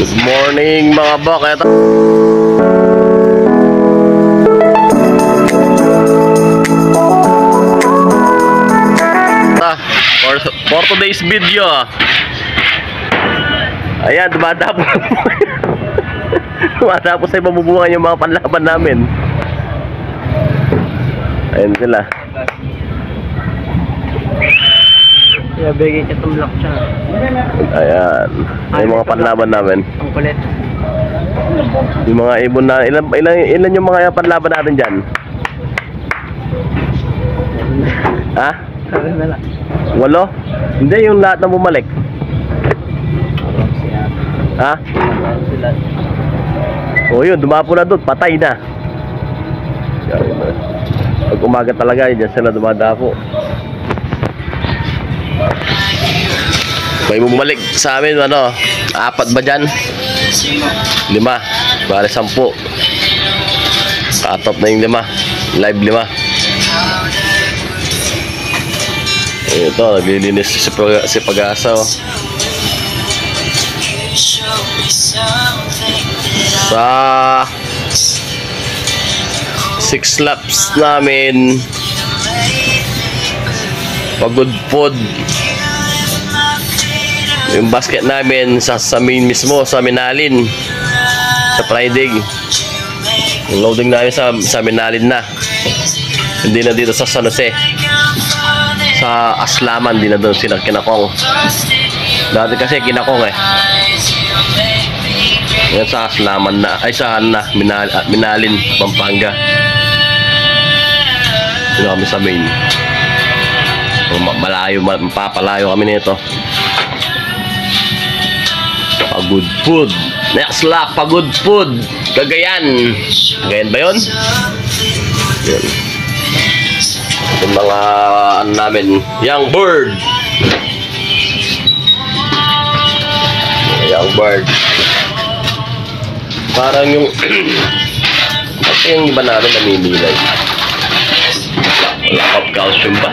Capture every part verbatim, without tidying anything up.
Good morning mga bok. Eto for, for today's video, ayan, tumatapos tumatapos ay mabubuhan yung mga panlaban namin. Ayan sila. Kaya bigay siya, tumlak siya. Ayan. Ay, yung mga panlaban namin. Ang kulit. Yung mga ibon na, ilan, ilan, ilan yung mga panlaban natin dyan? Ha? Walo? Hindi, yung lahat na bumalik. Ha? O yun, dumapo na doon, patay na. Pag umaga talaga, dyan sila dumadapo. May bumalik sa amin, ano, apat ba dyan? Lima, bari sampu. Katop na yung lima, live lima. Ito, naglilinis si, si Pag-asa. Sa six laps namin, pagod pod. Yung basket namin sa, sa main mismo, sa Minalin, sa Friday. Yung loading namin sa, sa Minalin na. Hindi na dito sa San Jose. Sa Aslaman, hindi na doon sila kinakong. Dati kasi kinakong eh. Yan sa Aslaman na, ay saan na, Minal, Minalin, Pampanga. Yun kami sa main. Malayo, mapapalayo kami nito. Pagod food. Next lap, pagod food. Cagayan. Cagayan ba yun? Yun. Yung mga ano namin. Young bird. Young bird. Parang yung kasi yung iba namin namimilay. Wala of calcium ba?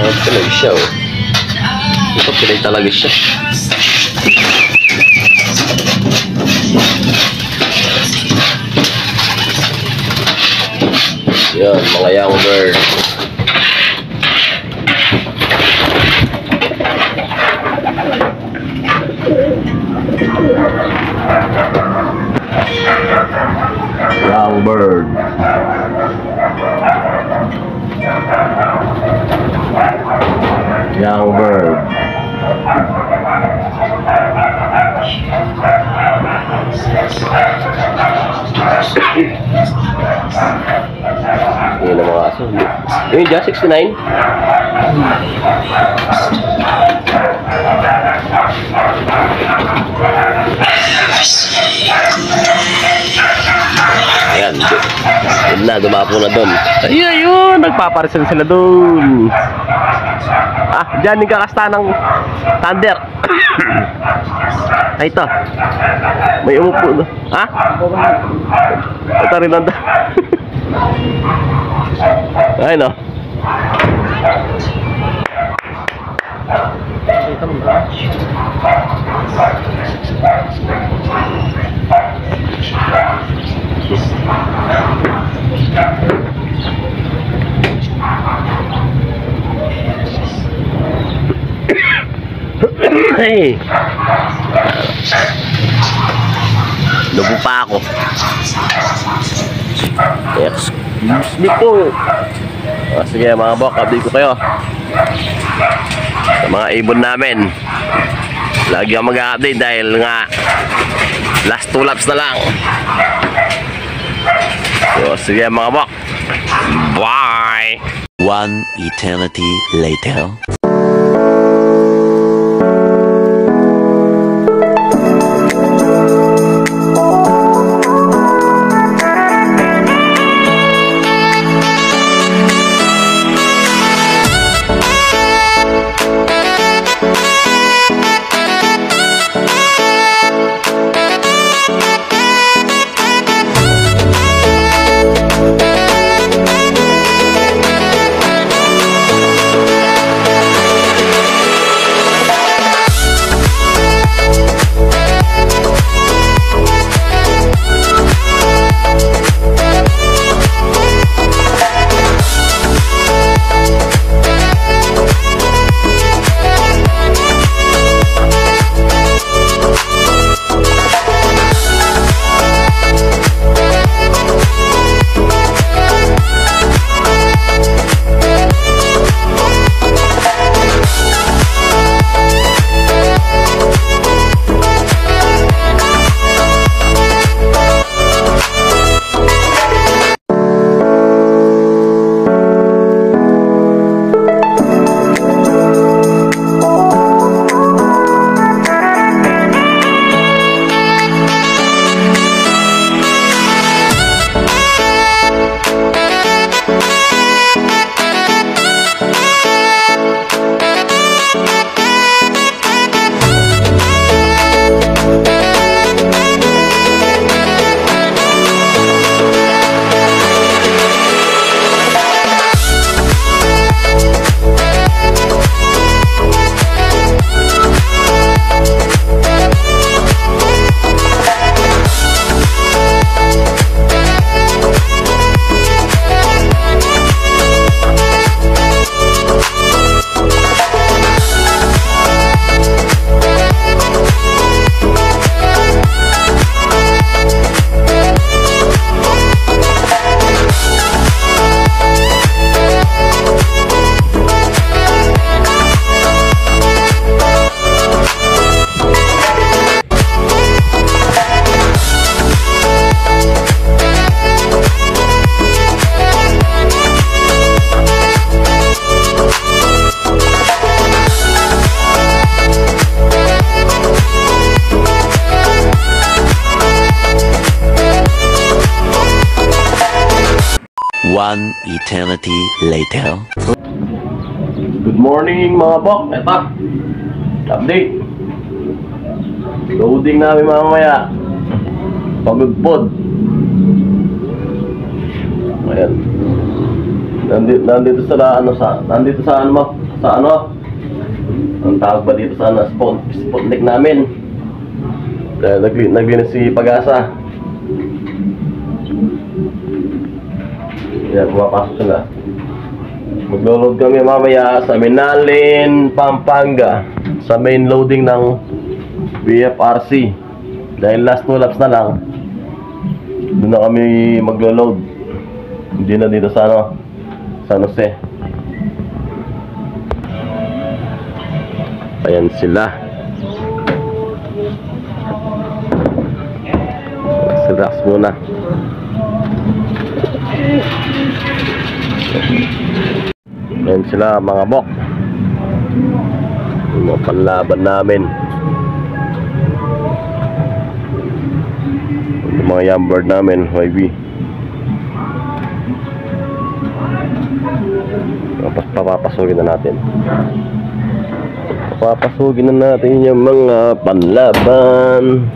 Ang pinag siya, oh. Ito pinag talaga siya. Yan, mga young bird. Young bird. Young bird. Ini nama aso. Ini just sixty-nine. Ayan, yun na, dumapo na doon. Ayun, yun, nagpaparisan sila doon. Ah, dyan yung kakasta ng Thunder. Ay, ito. May umupo. Ha? Ito rin lang. Ayun, oh. Ito mo ba? Hey. Lubo pa ako. Excuse me po. O, sige mga bok, update ko kayo sa mga ibon namin. Lagi ako mag-update dahil nga last two laps na lang. So, sige mga bok. Bye! One eternity later. One eternity later. Good morning mga bok. Etak, update. Loading namin mamaya. Pagod-pod. Ayan. Nandito, nandito sa ano sa nandito sa ano sa ano ang tawag ba dito sa ano spot spot lake namin. Kaya naglinis si Pag-asa. Ayan, pumapasok sila. Maglo-load kami mamaya sa Minalin, Pampanga, sa main loading ng B F R C. Dahil last two laps na lang, doon na kami maglo-load. Hindi na dito sa ano, San Jose. Ayan sila. Relax muna. Ayan sila mga bok, yung mga panlaban namin, yung mga yambard namin, Y B. Papapasugin na natin Papapasugin na natin yung mga panlaban.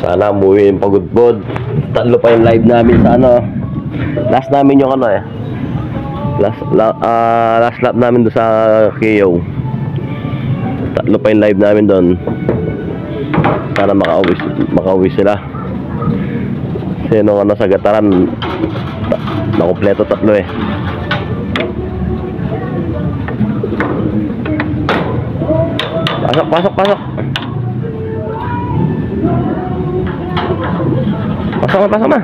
Sana umuwi yung pagod-bod. Tatlo pa yung live namin sa ano. Last namin yung ano eh. Last, la, uh, last lap namin doon sa K O. Tatlo pa yung live namin doon. Sana makauwi, makauwi sila. Kasi nung ano sa Gataran, ta nakompleto tatlo eh. Pasok, pasok, pasok. Pasok na, pasok na.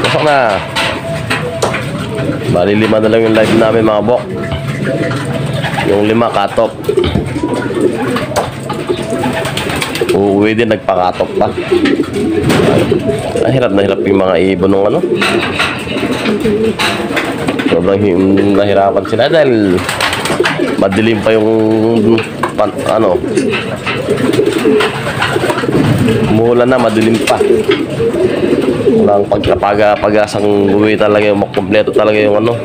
Pasok na. Bali lima na lang yung live namin mga bok. Yung lima katop. Uuwi din, nagpakatop pa. Ang hirap na hirap yung mga ibon ng ano. Sobrang nahirapan sila dahil madilim pa yung pan, ano mula na, madilim pa. Walang pagkapaga-pagasang buwi talaga yung makompleto talaga yung ano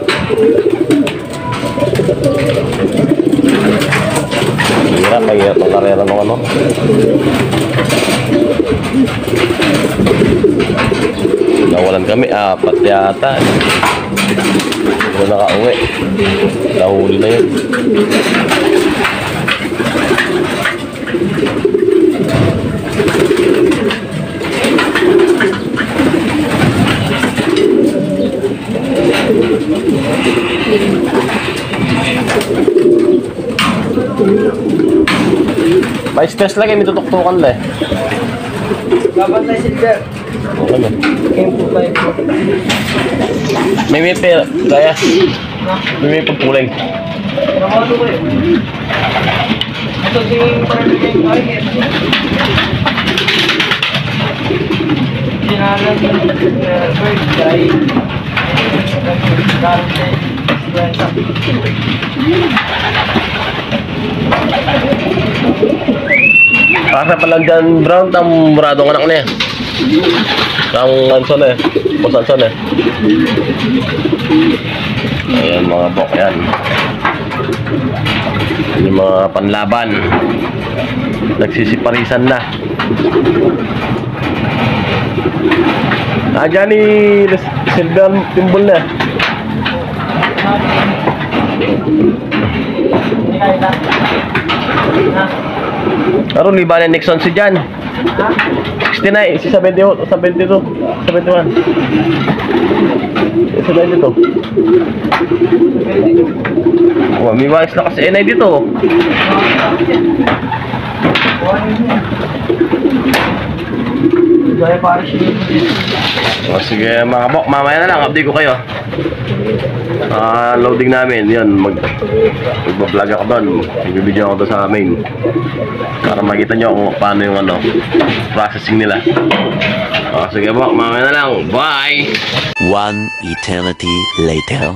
hirap, hirap ang karera ng ano. Nawalan kami, apat yata. Hindi na nakauwi. Nahuli na yun. May stress lang eh, may tutuktukan na eh. Dapat na silver. Okay na. May may pera. Kaya. May may pagpuling. Ito si Parang Ay. Sinala si First Guy. Dante. Para pala dyan, Brown, ang muradong anak niya. Ang lanson eh, pasanson eh. Ayan mga bok, yan. Yung mga panlaban. Nagsisiparisan na. Ah, dyan ni Silvian Timbol na. Aron, liba na Nixon si Jan. Sixty naik, sisa dua puluh, sampai dua puluh, sampai dua puluh. Sudah dito. Wah, may wax na kasi inay dito. Daya para oh, sige mga bok, mamaya na lang update ko kayo. Ah, uh, loading namin 'yon. Mag Mag-vlog ako doon. Mag-video ako doon sa main. Para makita niyo kung paano yung ano, processing nila. Oh, sige bok, mamaya na lang. Bye. One eternity later.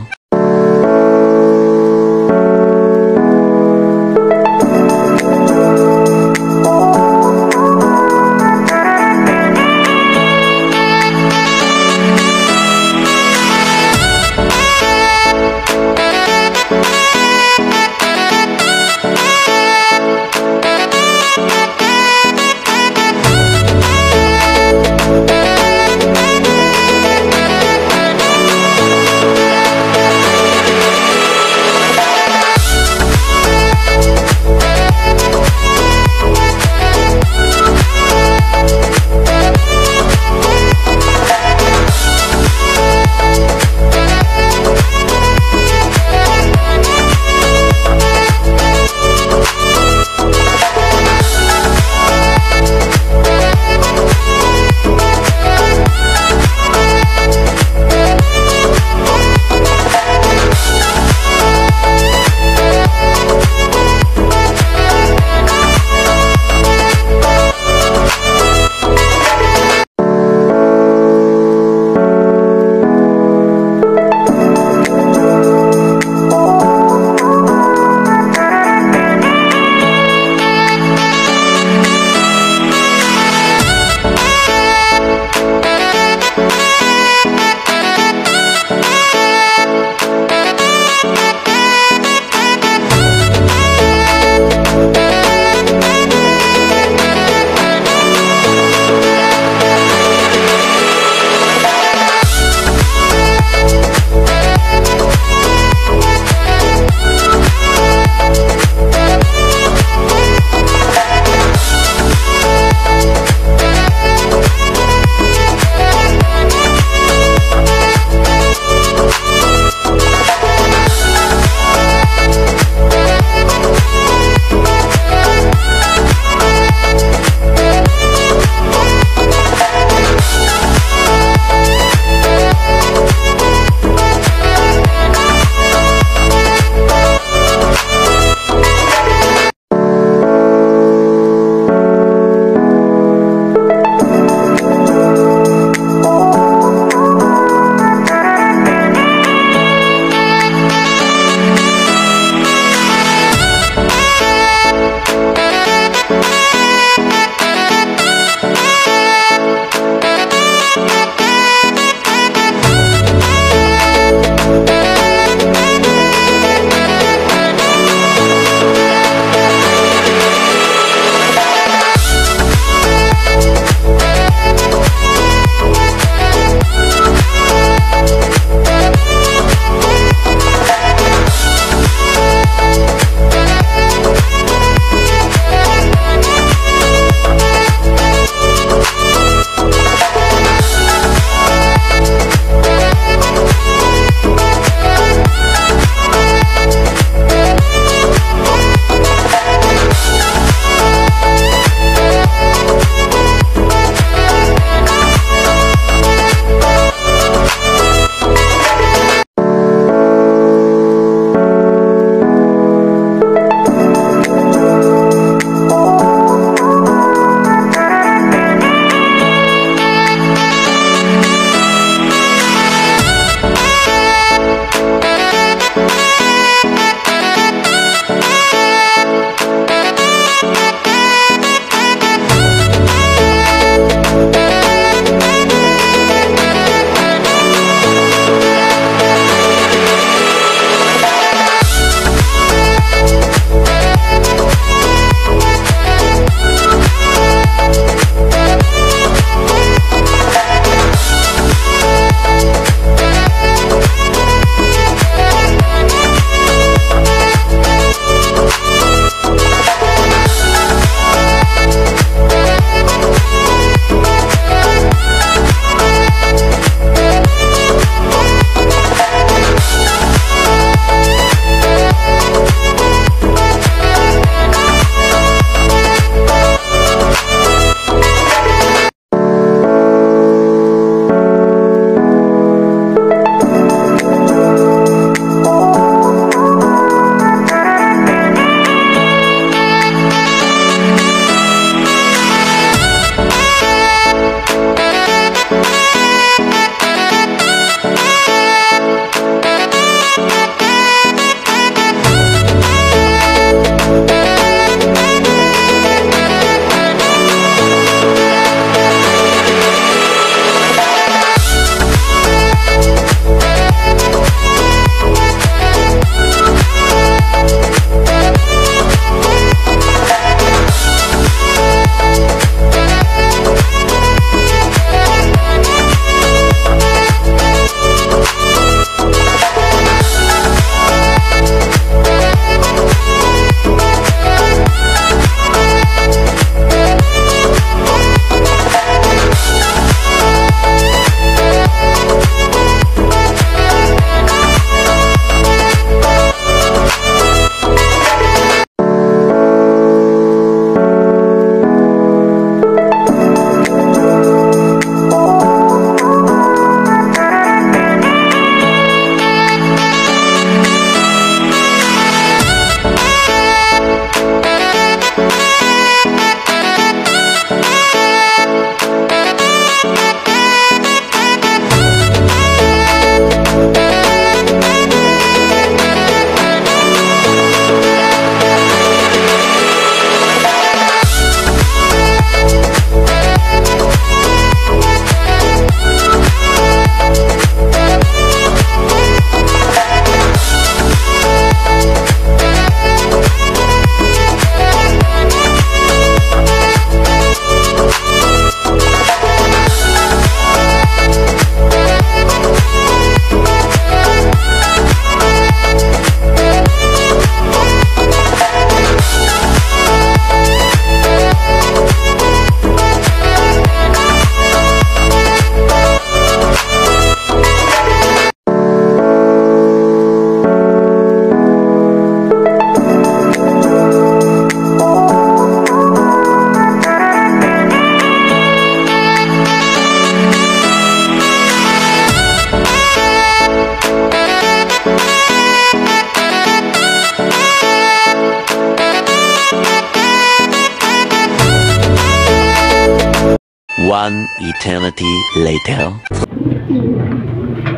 One eternity later.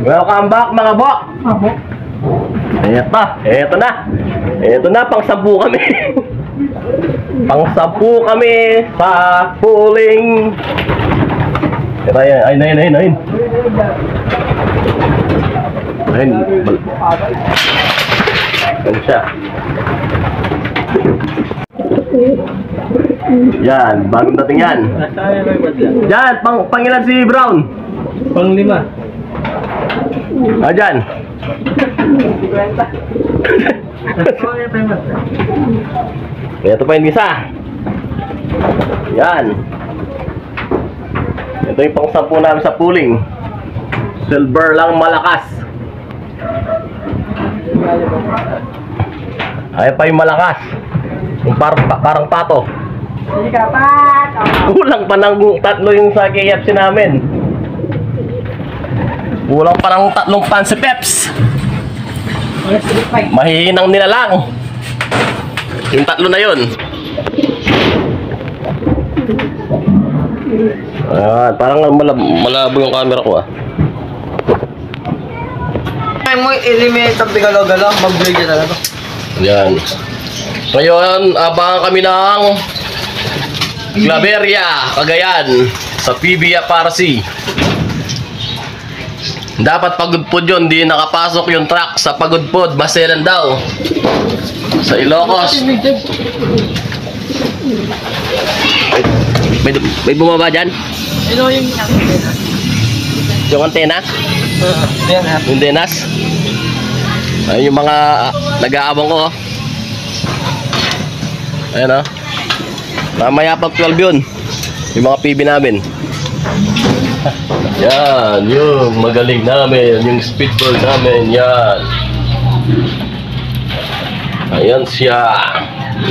Welcome back mga bok. Eto, eto na. Eto na, pang sampu kami. Pang sampu kami sa pooling. Eto yan, ayun, ayun, ayun, ayun. Ayun, ayun siya. Yan, bagong dating yan. Yan, pang, pangilan si Brown? Pang lima. Ah, dyan. Ito pa yung isa. Yan. Ito yung pang sampu namin sa pooling. Silver lang malakas. Ay pa yung malakas. Yung parang, parang pato. Kulang pa ng tatlo yung sa K F C namin. Kulang pa ng tatlong Fancy Peps. Mahihinang nilalang. Yung tatlo na yun. Ah, parang malab malabo yung camera ko ah. Ay mo eliminate ang bigalo-galo. Mag-break na talaga. Yan. Ngayon, abangan kami ng Claveria, Cagayan sa P B A Parsi. Dapat pagudpod yun, di nakapasok yung truck sa pagudpod, baselan daw sa Ilocos. May, may bumaba dyan? Yung antena? Yung antenas? Ayun yung mga ah, nag-aabang ko oh. Ayan oh. Mamaya pag twelve yun. Yung mga P B namin. Yan. Yung magaling namin. Yung speedball namin. Yan. Ayan siya.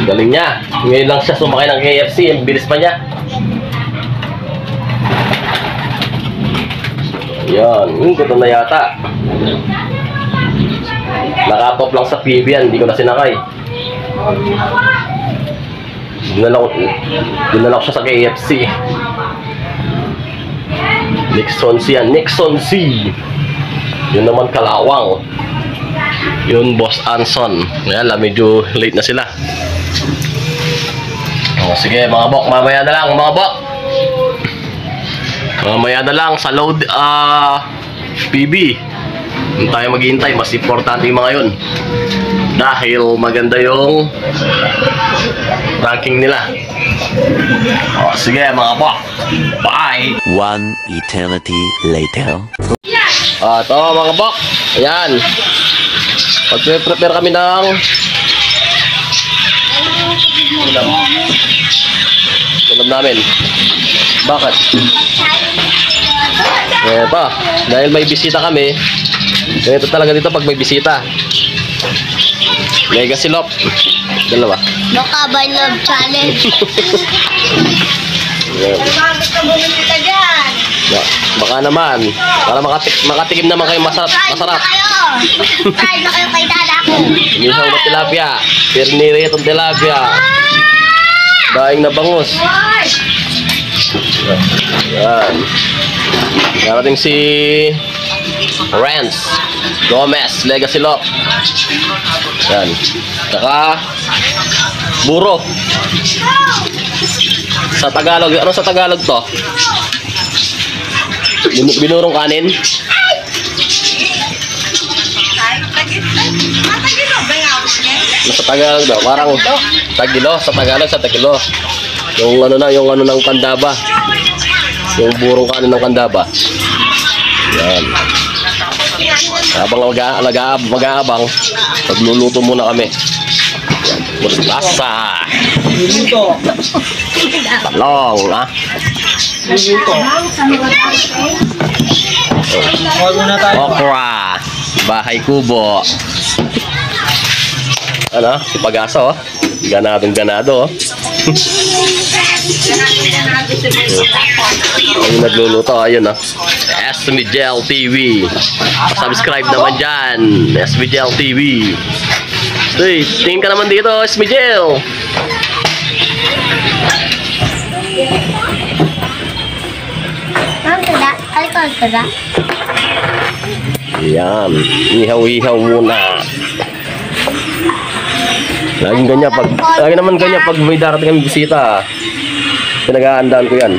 Galing niya. Ngayon lang siya sumakay ng K F C. Ang bilis pa niya. Ayan. Yung gutom na yata. Nakatop lang sa P B yan. Hindi ko na sinakay. Dinalak, dinalak siya sa K F C. Nixon C yan, Nixon C. Yun naman Kalawang. Yun Boss Anson. Yan, medyo late na sila. O, sige mga bok, mamaya na lang mga bok. Mamaya na lang sa load uh, P B. Hindi tayo maghihintay, mas importante yung mga yun. Dahil maganda yung ranking nila. O, sige mga po. Bye! One eternity later. O, ito mga po. Ayan. Pag-prepare kami ng ulam. Ulam namin. Bakit? Eto. Dahil may bisita kami. Ganito talaga dito pag may bisita. Legacy Lop. Dalawa. Loka by Love Challenge. Yeah. Baka naman. Para makatik makatikim naman kayo masarap. Masarap. Kain na kayo kay dada ko. Nilaw na tilapia. Pirnirito ng tilapia. Daing na bangus. Yan. Darating si Rance Gomez, Legacy Lop. Yan. Saka buro. Sa Tagalog, ano sa Tagalog to? Binurong kanin. Ano sa Tagalog daw? Parang tagilo, sa Tagalog, sa tagilo. Yung ano na, yung ano ng Kandaba. Yung burong kanin ng Kandaba. Yan. Habang mag-aabang, magluluto muna kami. Mustasa. Luto. Talong, ha? Luto. Okra. Bahay kubo. Ano? Si Pagaso, oh. Ganadong-ganado, oh. Ayun, nagluluto. Ayun, oh. S B J L T V. Subscribe naman dyan. S B J L T V. Uy, tingin ka naman dito, S B J L. Alkoholnya. Yan, ihaw-ihaw muna. Laging ganyan pag, lagi naman ganyan pag may darating kami bisita. Pinag-aandaan ko yan.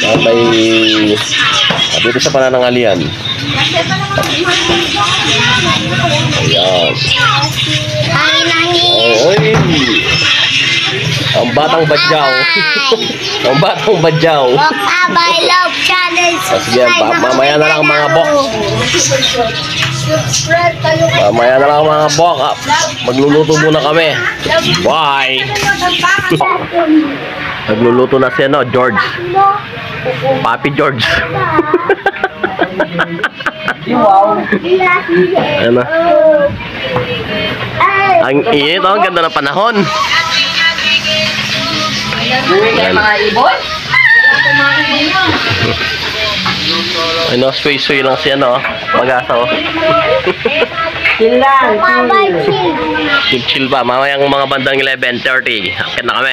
Tatay, dito sa pananangalian. Ayan. Oy. Ang batang badyaw. Ang batang badyaw. Sige, mamaya na lang mga box. Mamaya na lang mga box. Magluluto muna kami. Bye. Magluluto na siya, no? George. Papi George. Ano? Ang init, oh, ang ganda ng panahon. Mga ibon? Ano, suy-suy lang siya, no? Mag-asa, oh. Chill lang, chill. Chill ba? Mamayang mga bandang eleven thirty. Akit na kami.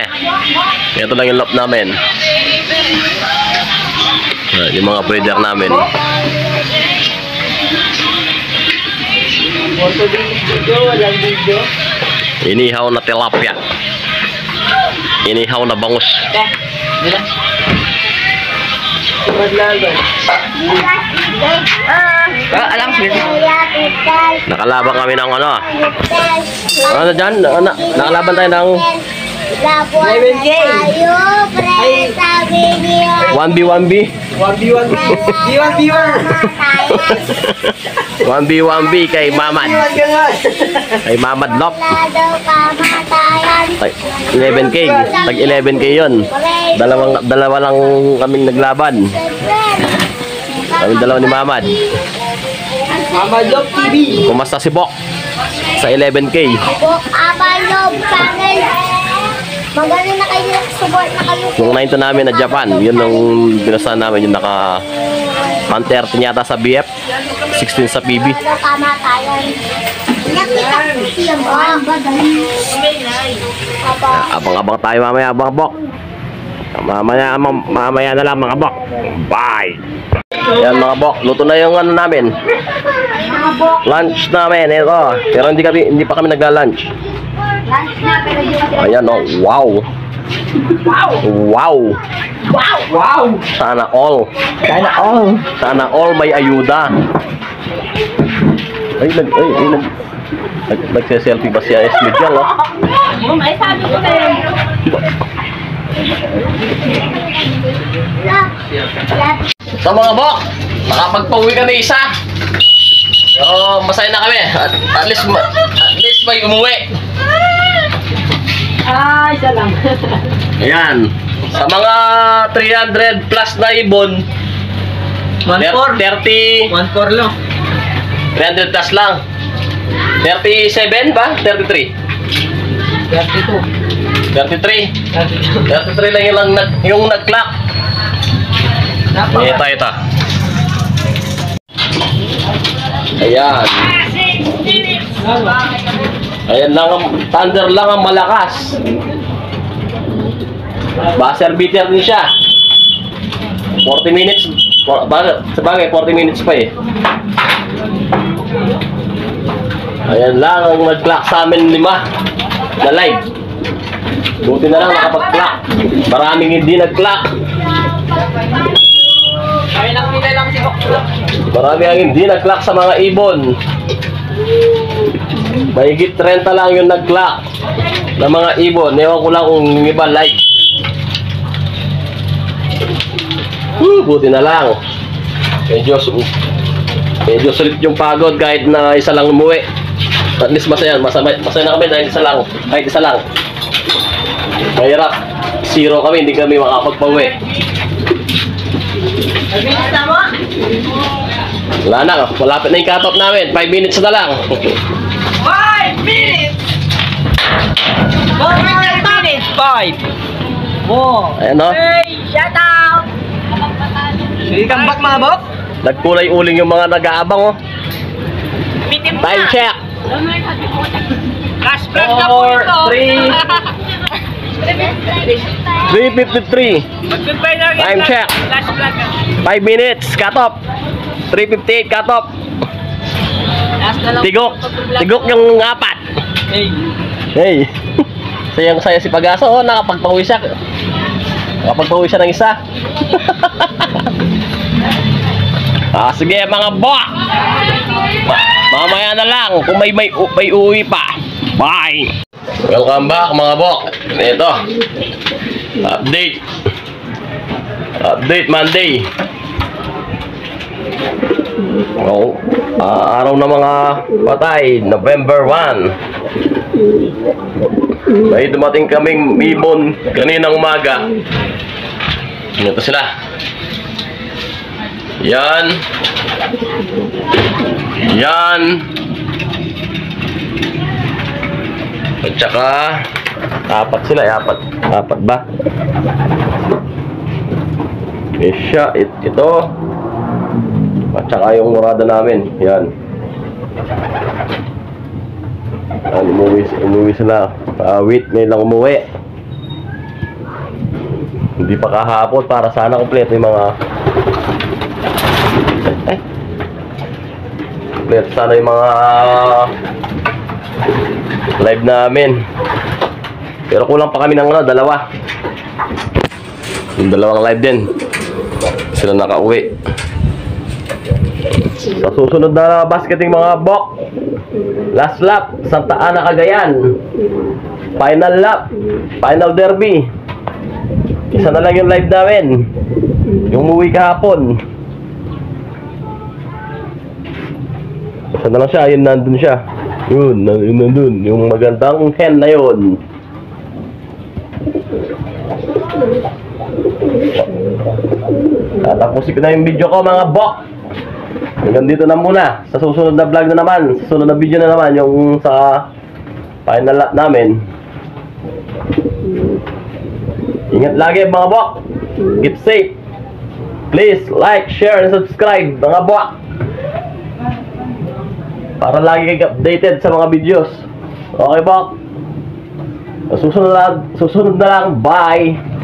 Ito lang yung loob namin. Yung mga breeder namin. Inihaw na tilapia. Inihaw na bangus. Nakalaban kami ng ano? Ano dyan? Nakalaban tayo ng one B one B. one B one B kay Mamad. Kay Mamad Lop. eleven K. Tag eleven K yun. Dalawang, dalawa lang kaming naglaban. Kaming dalawa ni Mamad. Mamad Lop T V. Kumasta si Bok? Sa eleven K. Bok, Mamad Lop channel. Magaling na kayo support na kayo. Nung nine namin na Japan, yun nung binasahan namin yung naka one thirty yata sa B F, sixteen sa P B. Abang-abang tayo mamaya, abang bok. Mamaya, mamaya na lang mga bok. Bye! Yan mga bok, luto na yung ano namin. Lunch namin, ito. Pero hindi, kami, hindi pa kami nagla-lunch. Ayan o, wow. Wow. Wow. Wow. Wow. Sana all. Sana all. Sana all may ayuda. Ay, nag, ay, ay, nag, nag, nagsiselfie ba siya? Yes, medyo, no? So mga bok, nakapagpauwi kami isa. So, masaya na kami. At, at least, ma, at least may umuwi. Ay, isa lang. Ayan. Sa mga three hundred plus na ibon, one forty. one forty lang. three hundred plus lang. thirty-seven ba? thirty-three? thirty-two. thirty-three. thirty-three lang yung, yung nag-clock. Ito, ito. Ayan. Ayan lang ang thunder lang ang malakas. Buzzer beater din siya. forty minutes. Sabagay, forty minutes pa eh. Ayan lang ang nag-clock sa amin lima na live. Buti na lang nakapag-clock. Maraming hindi nag-clock. Marami ang hindi nag-clock sa mga ibon. Mahigit thirty lang yung nag-clock ng mga ibon. Ewan ko lang kung iba like. Woo, buti na lang. Medyo, medyo sulit yung pagod kahit na isa lang umuwi. At least masaya. Masaya, masaya na kami dahil isa lang. Kahit isa lang. Mahirap. Zero kami. Hindi kami makapagpauwi. Wala na. Malapit na yung cut-off namin. five minutes na lang. five minutes. five minutes. five. four. Ayan o. Hey, shut up. Sigang back mga bok. Nagkulay uling yung mga nag-aabang o. Time check. Cash flash na po ito. three fifty-three. Time check. five minutes. Katop. three fifty-eight katop. Tigok. Tigok yung apat. Hey. Hey. Sayang saya si Pag-asa. Oh, nakapagpawi siya. Nakapagpawi siya ng isa. Ah, sige mga bok. Mamaya na lang kung may may, may uwi pa. Bye. Welcome back mga bok. Ito. Update. Update Monday. Oh, uh, araw na mga patay, November one. May dumating kaming ibon kaninang umaga. Ito sila. Yan. Yan. At saka apat sila, apat. Apat ba? Isya, it, ito. At saka yung murada namin. Yan. Yan, umuwi, umuwi sila. Uh, wait, may lang umuwi. Hindi pa kahapon para sana kompleto yung mga Eh. Let's sana yung mga live namin. Pero kulang pa kami ng ano, dalawa. Yung dalawang live din. Sila nakauwi. Sa susunod na basketing mga bok. Last lap, Santa Ana Cagayan. Final lap, final derby. Isa na lang yung live namin. Yung umuwi kahapon. Saan na lang siya? Ayun, nandun siya. Yun, yun, nandun. Yung magandang hen na yun. Tatapusin ko na yung video ko mga bok. Hanggang dito na muna. Sa susunod na vlog na naman. Sa susunod na video na naman. Yung sa final lap namin. Ingat lagi mga bok. Keep safe. Please like, share, and subscribe mga bok. Para lagi kayo updated sa mga videos. Okay po. Susunod na, susunod na lang. Bye!